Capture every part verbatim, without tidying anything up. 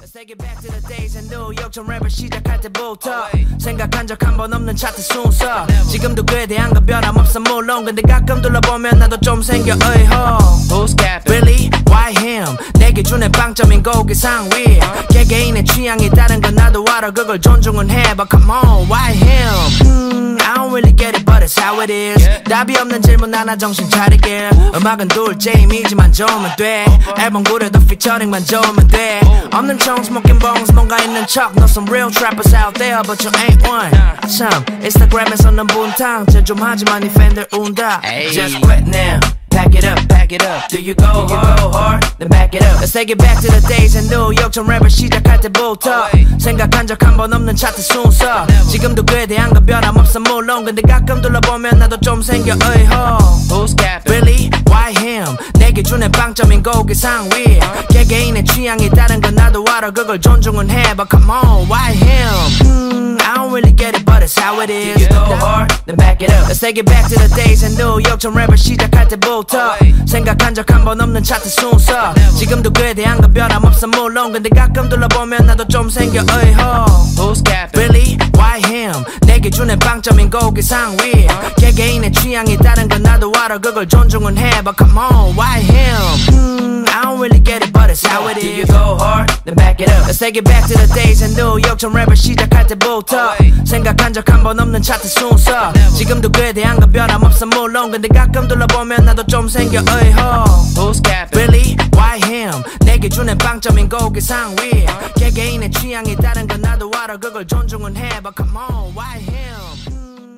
Let's take it back to the days in New York. 전 랩을 시작할 때부터 생각한 적 한 번 없는 차트 순서. 지금도 그에 대한 건 변함없어 물론. 근데 가끔 둘러보면 나도 좀 생겨 의혹. Who's capping? Really? Why him? 내 기준의 빵점인 고기 상위. 개개인의 취향이 다른 건 나도 알아. 그걸 존중은 해. But come on, why him? Hmm, I don't really get it, but it's how it is. 답이 없는 질문 하나 정신 차리길. 음악은 둘째 이미지만 좋으면 돼. 앨범 구려도 피처링만 좋으면 돼. 없는 청 smoking bones 뭔가 있는 척. Know some real trappers out there but you ain't one. 참 인스타그램에서는 분탕 제좀 하지만 이 팬들 운다. Just quit now. Pack it up, pack it up. Do you go, do you go hard? Then back it up. Let's take it back to the days in New York. 전 랩을 시작할 때부터 생각한 적 한 번 없는 차트 순서. 지금도 그에 대한 건 변함없어 물론. 근데 가끔 둘러보면 나도 좀 생겨 의혹. Who's capping? Really? Why him? 내 기준의 빵점인 고기 상위. 개개인의 취향이 다른 건 나도 알아. 그걸 존중은 해. But come on, why him? Hmm, I don't really get it, but it's how it is. Do you go hard? Then back it up. Let's take it back to the days in New York. 전 랩을 시작할 때부터 생각한 적 한 번 없는 차트 순서. 지금도 그에 대한 건 변함없어 물론. 근데 가끔 둘러보면 나도 좀 생겨 의혹. Who's capping? Really? Why him? 내 기준의 빵점인 고기 상위. 개개인의 취향이 다른 건 나도 알아. 그걸 존중은 해. But come on, why him? Hmm, I don't really get it, but it's how it is. Do you go hard? Then back it up. Let's take it back to the days in New York. 전 랩을 시작할 때부터 생각한 적 한 번 없는 차트 순서. 지금도 그에 대한 건 변함없어 물론. 근데 가끔 둘러보면 나도 좀 생겨 의혹. Who's capping? Really? Why him? 내 기준의 빵점인 고기 상위. 개개인의 취향이 다른 건 나도 알아. 그걸 존중은 해. But come on, why him?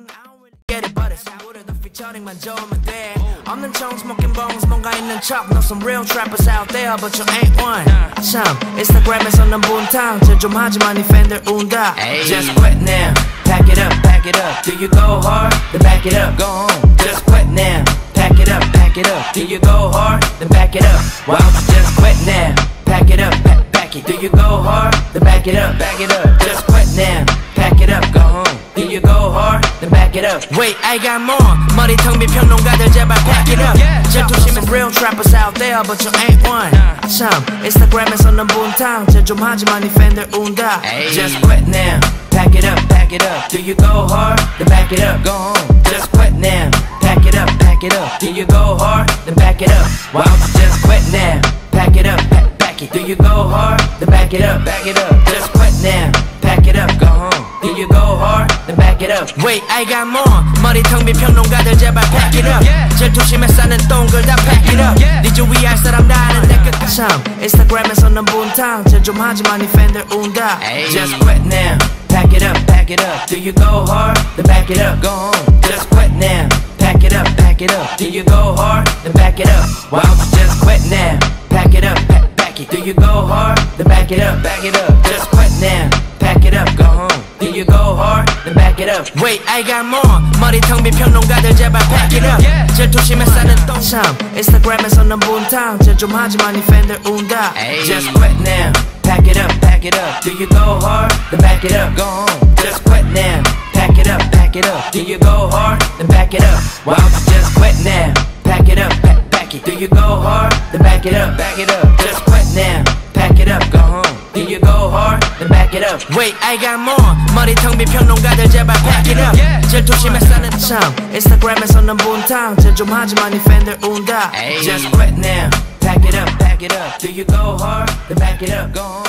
I don't really get it, but it's how it is. 피처링만 좋으면 돼. 없는 청 smoking bones 뭔가 있는 척. Know some real trappers out there but you ain't one. 참 인스타그램에서는 분탕 쟤 좀 하지만 이 팬들 운다. Just quit now. Pack it up, pack it up. Do you go hard? Then back it up. Go home. Just quit now. Pack it up, pack it up. Do you go hard? Then back it up. Why don't you just quit now? Pack it up, pack, pack it. Do you go hard? Then back it up, back it up. Just quit now. Pack it up, go home. Do you go hard? Then back it up. Wait, I got more. 머리 텅 빈 평론가들 제발 pack it up. 제투심은 real trappers out there but you ain't one. 참 인스타그램에서는 분탕 쟤 좀 하지만 이 팬들 운다. Just quit now. Pack it up, pack it up. Do you go hard? Then back it up. Go home. Just quit now. Pack it up, pack it up. Do you go hard? Then back it up. Why don't you just quit now? Pack it up, pack, pack it. Do you go hard? Then back it up, back it up. Just quit now. Pack it up, go home. Do you go hard? Then back it up. Wait, I got more. 머리 텅 빈 평론가들 제발 pack it up. 질투심에 싸는 똥글 다 pack it up. 네 주위 알 사람 다 아는 내 끝까지. 인스타그램에서는 분탕 쟤 좀 하지만 이 팬들 운다. Just quit now. Pack it up, pack it up. Do you go hard? Then back it up. Go home. Just quit now. Pack it up, pack it up. Do you go hard? Then back it up. Why don't you just quit now? Pack it up, pack, pack it. Do you go hard? Then back it up, back it up. Just quit now. Pack it up, go home. Do you go hard? Then back it up. Wait, I got more. 머리 텅 빈 평론가들 제발 pack it up. 질투심에 싸는 똥. 참 인스타그램에서는 분탕 쟤 좀 하지만 이 팬들 운다. Just quit now. Pack it up, pack it up. Do you go hard? Then back it up. Go home. Just quit now. Pack it up, pack it up. Do you go hard? Then back it up. Why don't you just quit now? Pack it up, pack, pack it. Do you go hard? Then back it up, back it up. Just quit now. Pack it up, go home. Do you go hard? Then back it up. Wait, I got more. 머리 텅 빈 평론가들 제발 pack it up. 질투심에 싸는 참 인스타그램에서는 분탕 쟤 좀 하지만 이 팬들 운다. Just quit now. Pack it up, pack it up. Do you go hard? Then back it up, go home.